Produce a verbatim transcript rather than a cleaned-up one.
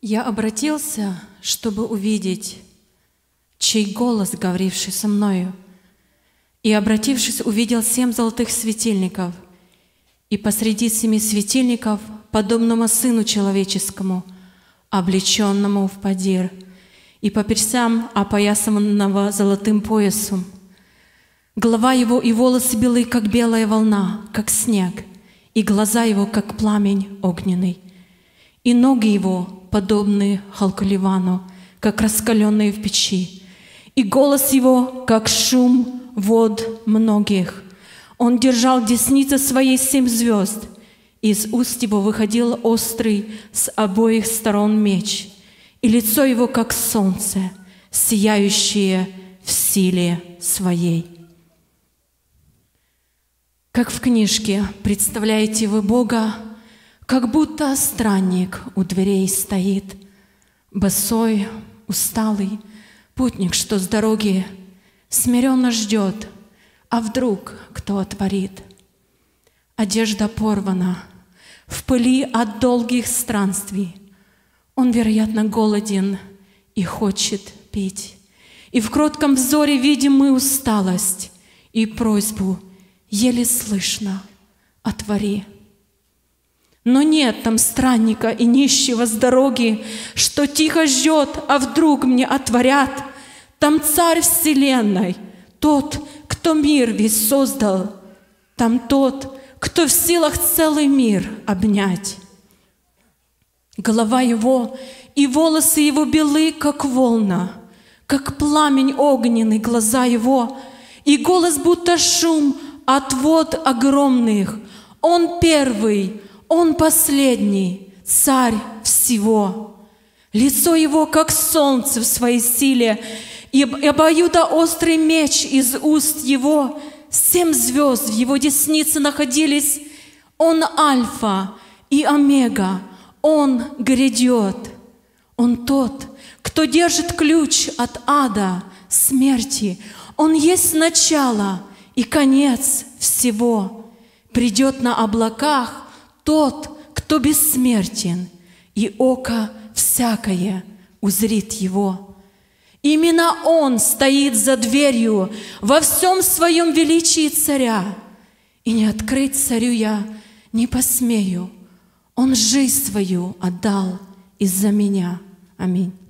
Я обратился, чтобы увидеть, чей голос, говоривший со мною, и, обратившись, увидел семь золотых светильников, и посреди семи светильников, подобному Сыну Человеческому, облеченному в подир, и по персям опоясанного золотым поясом. Голова его и волосы белы, как белая волна, как снег, и глаза его, как пламень огненный, и ноги его, подобные халкаливану, как раскаленные в печи, и голос его, как шум вод многих. Он держал десницы своей семь звезд, из уст его выходил острый с обоих сторон меч, и лицо его, как солнце, сияющее в силе своей. Как в книжке представляете вы Бога, как будто странник у дверей стоит, босой, усталый, путник, что с дороги смиренно ждет, а вдруг кто отворит. Одежда порвана, в пыли от долгих странствий. Он, вероятно, голоден и хочет пить. И в кротком взоре видим мы усталость и просьбу, еле слышно, отвори. Но нет там странника и нищего с дороги, что тихо ждет, а вдруг мне отворят. Там Царь Вселенной, тот, кто мир весь создал, там тот, кто в силах целый мир обнять. Голова его и волосы его белы, как волна, как пламень огненный, глаза его, и голос будто шум от вод огромных. Он первый, он последний, Царь всего. Лицо его, как солнце в своей силе, и обоюдоострый меч из уст его, семь звезд в его деснице находились. Он Альфа и Омега, он грядет. Он тот, кто держит ключ от ада, смерти. Он есть начало и конец всего. Придет на облаках тот, кто бессмертен, и око всякое узрит его. Именно он стоит за дверью во всем своем величии Царя, и не открыть Царю я не посмею. Он жизнь свою отдал из-за меня. Аминь.